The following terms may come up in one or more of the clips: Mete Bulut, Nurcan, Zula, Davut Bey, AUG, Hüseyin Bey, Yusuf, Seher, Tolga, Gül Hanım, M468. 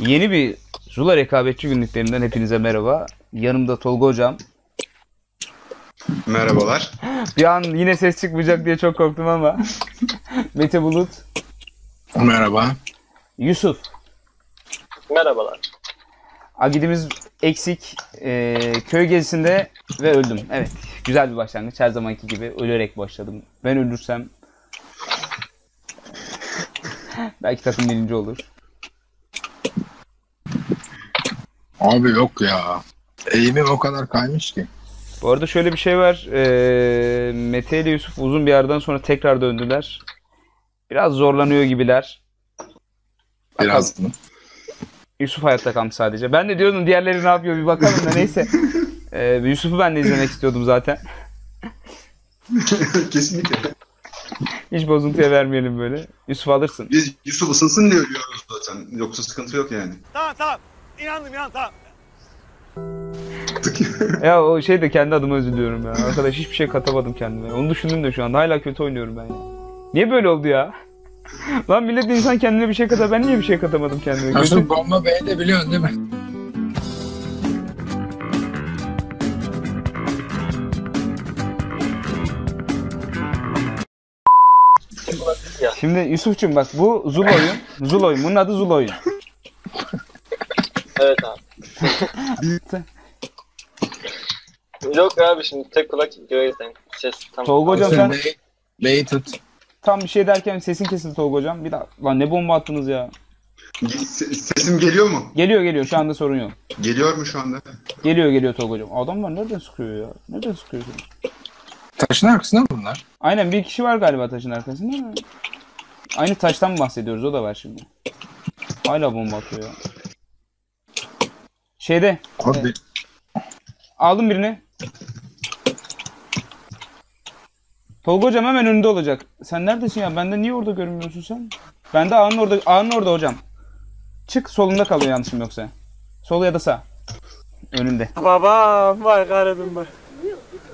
Yeni bir Zula rekabetçi günlüklerinden hepinize merhaba. Yanımda Tolga hocam. Merhabalar. Bir an yine ses çıkmayacak diye çok korktum ama. Mete Bulut. Merhaba. Yusuf. Merhabalar. Agidimiz eksik. Köy gezisinde ve öldüm. Evet. Güzel bir başlangıç. Her zamanki gibi ölerek başladım. Ben ölürsem belki takım birinci olur. Abi yok ya. Eğimim o kadar kaymış ki. Bu arada şöyle bir şey var. Mete ile Yusuf uzun bir yerden sonra tekrar döndüler. Biraz zorlanıyor gibiler. Biraz mı? Yusuf hayatta kalmış sadece. Ben de diyordum diğerleri ne yapıyor bir bakalım da neyse. Yusuf'u ben de izlemek istiyordum zaten. Kesinlikle. Hiç bozuntuya vermeyelim böyle. Yusuf alırsın. Biz Yusuf ısınsın diye ölüyoruz zaten. Yoksa sıkıntı yok yani. Tamam. İnandım ya tamam. Ya o şey de kendi adıma özür diliyorum ya. Arkadaş hiçbir şey katamadım kendime. Onu düşündüm de şu anda hala kötü oynuyorum ben ya. Niye böyle oldu ya? Lan millet insan kendine bir şey katar. Ben niye bir şey katamadım kendime? Aslında bomba B'yi de biliyorsun değil mi? Şimdi Yusuf'cum bak bu Zula oyun. Zula oyun. Bunun adı Zula oyun. Evet abi. Yok abi şimdi tek kulak görüyorsan ses tam. Tolga hocam sen B'yi tut. Tam bir şey derken sesin kesildi Tolga hocam. Bir daha lan ne bomba attınız ya. Sesim geliyor mu? Geliyor şu anda sorun yok. Geliyor mu şu anda? Geliyor Tolga hocam. Adamlar nereden sıkıyor ya? Nereden sıkıyor seni? Taşın arkasında mı bunlar? Aynen bir kişi var galiba taşın arkasında mı? Aynı taştan mı bahsediyoruz o da var şimdi. Hala bomba atıyor ya. Şeyde. Abi. Aldım birini. Tolga hocam hemen önünde olacak. Sen neredesin ya? Bende niye orada görünmüyorsun sen? Bende ağanın orada hocam. Çık solunda kalıyor yanlışım yoksa. Sol ya da sağ. Önünde. Babam var garibim var.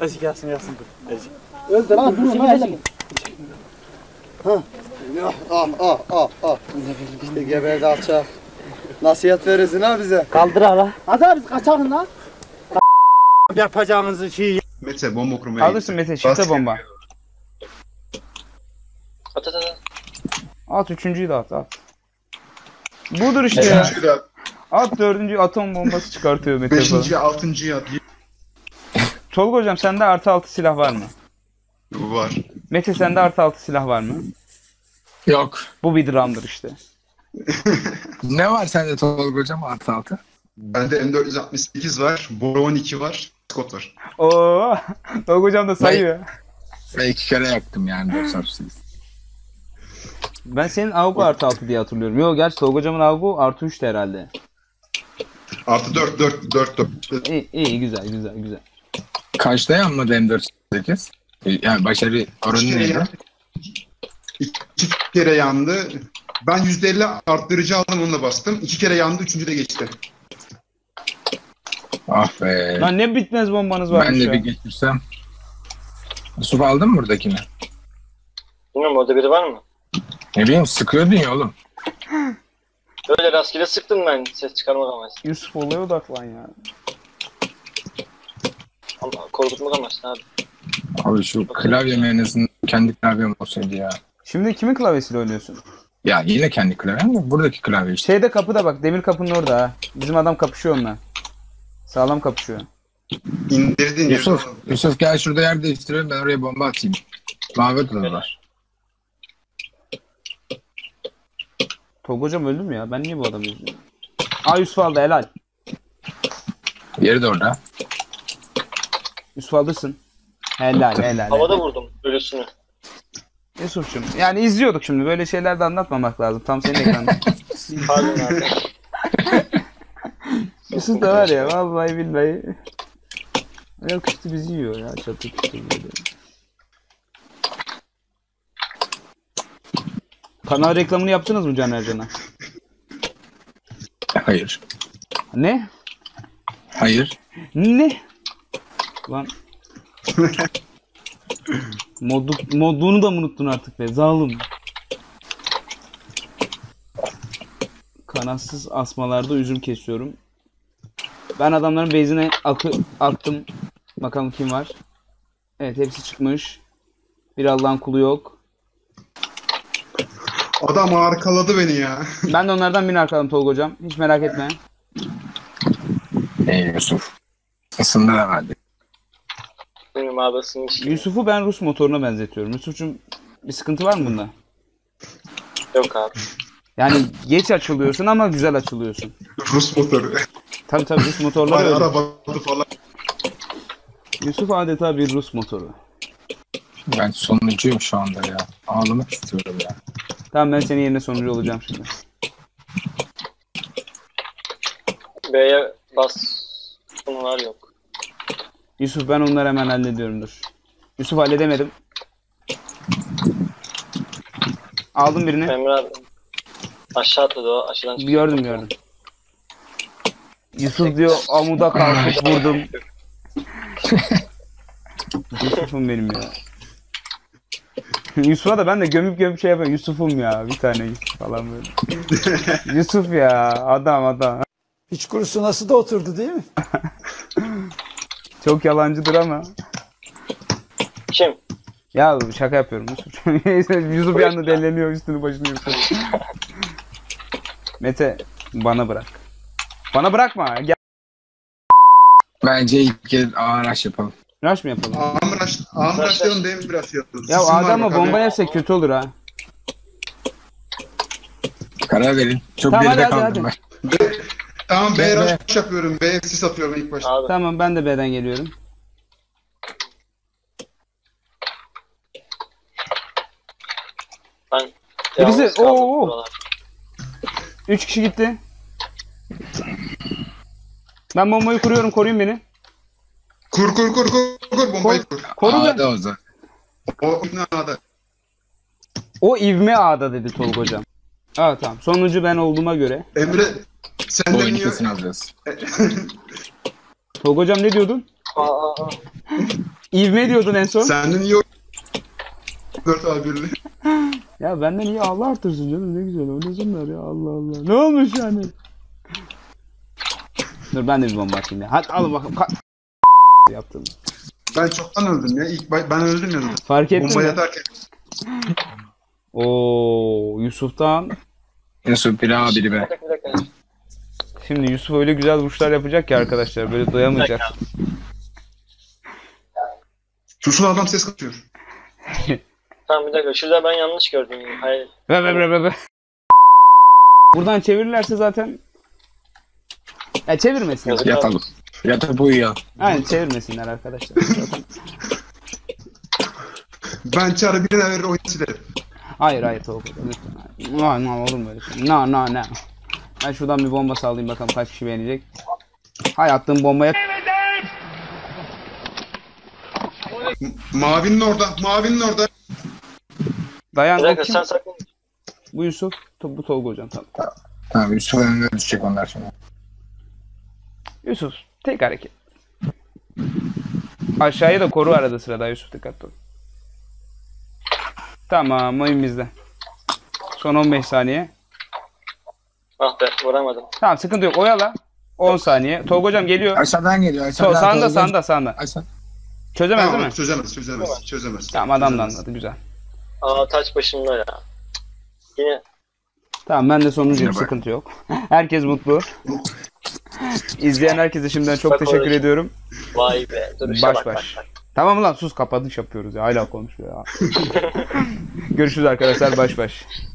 Azıcık gelsin dur. Azıcık. Öldü lan dur lan. Ha. Ah. İşte geberdi alçak. Nasihat verirsin ha bize. Kaldır hala. Hadi abi biz kaçalım lan. Yapacağınızı şey. Mete bomba kurmaya. Alırsın Mete şifte bomba. At üçüncüyü de at. Budur işte ya. At dördüncüyü atom bombası çıkartıyor Mete. Beşinciyi altıncıyı at. Tolga hocam sende +6 silah var mı? Var. Mete sende +6 silah var mı? Yok. Bu bir dramdır işte. Ne var sende Tolga hocam +6? Bende M468 var, Bora 12 var, Scott var. Oo, Tolga hocam da sayıyor. Ben 2 kere yaktım yani 468. Ben senin AUG +6 diye hatırlıyorum. Yok gerçi Tolga hocamın AUG +3'tü herhalde. +4. İyi güzel. Kaçta yanmadı M468? Yani başarı oranı neydi? 2 kere yandı. Ben %50 arttırıcı aldım onunla bastım. 2 kere yandı, 3. de geçti. Ah be. Lan ne bitmez bombanız varmış ya. Ben de bir geçirsem. Yusuf aldın mı buradakini? Bilmiyorum orada biri var mı? Ne bileyim sıkıyordun ya oğlum. Böyle rastgele sıktım ben ses çıkarmak amaçlı. Yusuf olaya odaklan ya. Allah korkutmak amaçlı abi. Abi şu klavyem en azından kendi klavyem olsaydı ya. Şimdi kimin klavyesiyle oynuyorsun? Ya yine kendi klavyem de buradaki klavye işte. Şeyde kapıda bak demir kapının orada ha. Bizim adam kapışıyor onunla. Sağlam kapışıyor. İndirdin Yusuf gel şurada yer değiştirelim ben oraya bomba atayım. Mavi kılılar. Tolga hocam öldü mü ya? Ben niye bu adamı izliyorum? Aa Yusuf aldı helal. Yeri de orada. Yusuf alırsın. Helal. Havada vurdum ölüsünü. Yusuf'cum yani izliyorduk şimdi böyle şeyler de anlatmamak lazım. Tam senin ekranda. Pardon abi. Yusuf da var ya vallahi billahi. Yok işte bizi yiyor ya çatı böyle. Kanal reklamını yaptınız mı Canercan'a? Hayır. Ne? Hayır. Ne? Lan. Modunu da mı unuttun artık be zalim. Sanatsız asmalarda üzüm kesiyorum. Ben adamların base'ine attım. Bakalım kim var. Evet, hepsi çıkmış. Bir Allah'ın kulu yok. Adam arkaladı beni ya. Ben de onlardan birini arkaladım Tolga hocam. Hiç merak etme. Ey Yusuf. Isındır herhalde. Yusuf'u ben Rus motoruna benzetiyorum. Yusuf'cum bir sıkıntı var mı bunda? Yok abi. Yani geç açılıyorsun ama güzel açılıyorsun. Rus motoru. Tabii tabii Rus motorları. Bayağı da battı falan. Yusuf adeta bir Rus motoru. Ben sonuncuyum şu anda ya. Ağlamak istiyorum ya. Tamam, ben senin yerine sonuncu olacağım şimdi. B'ye bas. Bunlar yok. Yusuf, ben onları hemen hallediyorum, dur. Yusuf, halledemedim. Aldım birini. Emre abi. Aşağı atladı o. Aşağıdan çıktı. Gördüm. Yusuf diyor amuda kalkıp vurdum. Yusuf'um benim ya. Yusuf'a da ben de gömüp şey yapıyorum. Yusuf'um ya, bir tane Yusuf falan böyle. Yusuf ya, adam. Hiç kurusu nasıl da oturdu değil mi? Çok yalancıdır ama. Kim? Ya şaka yapıyorum Yusuf. Yusuf bir anda deleniyor, üstünü başını Yusuf. Mete, bana bırak. Bana bırakma. Gel. Bence ilk kez araç yapalım. Rush mı yapalım? Amraş'tan değil mi biraz yapalım? Ya adama bomba yapsak kötü olur ha. Karar verin. Çok tamam, geride kaldım hadi. Ben. Tamam, B rush yapıyorum. B sis atıyorum ilk başta. Abi. Tamam, ben de B'den geliyorum. Ben birisi ooo. 3 kişi gitti. Ben bombayı kuruyorum, koruyun beni. Kur bombayı kur. A'da o zaman. O ivme A'da. O ivme A'da dedi Tolga hocam. Evet tamam. Sonuncu ben olduğuma göre. Emre sen de kesin alacağız. Tolga hocam ne diyordun? İvme diyordun en son. Senden iyi. 4-1'li. Ya benden iyi Allah artırsın canım, ne güzel. O ne zamanlar ya, Allah Allah. Ne olmuş yani? Dur ben de bir bomba atayım ya. Hadi alın bakalım. Yaptım. Ben çoktan öldüm ya. Ben öldüm ya. Fark ettin mi? Bomba yatarken. Ooo, Yusuf'tan. Yusuf bir abi be. Şimdi Yusuf öyle güzel vuruşlar yapacak ki arkadaşlar, böyle doyamayacak. Yusuf adam ses katıyor. Tamam bir dakika, şurada ben yanlış gördüm. Hayır. Be. Buradan çevirirlerse zaten. Ya çevirmesin. Yatalım. Yatıp uyuyor. Aynen, çevirmesinler arkadaşlar. Ben çağrı birine verir, oyun silerim. Hayır Tolga. Ne olur mu öyle şey? No. Ben şuradan bir bomba sallayayım bakalım kaç kişi beğenecek. Hay, attığım bombaya... Mavinin orada. Dayan. Bırak, sen sakın. Bu Yusuf, bu Tolga hocam tamam. Tamam, Yusuf önüne düşecek onlar şimdi. Yusuf, tek hareket. Aşağıya da koru arada sırada Yusuf, dikkat ol. Tamam, oyun bizde. Son 15 saniye. Ah be, vuramadım. Tamam, sıkıntı yok, oyala. 10 saniye. Tolga hocam geliyor. Aşağıdan geliyor. Sağında. Çözemez tamam, değil mi? Çözemez. Tamam, adam da anladı, güzel. Aa, taç başında ya. Yine. Tamam, ben de sonuncuyum, sıkıntı yok. Herkes mutlu. İzleyen herkese şimdiden çok teşekkür ediyorum. Vay be. Baş. Tamam lan, sus, kapanış yapıyoruz ya. Hala konuşuyor ya. Görüşürüz arkadaşlar, baş.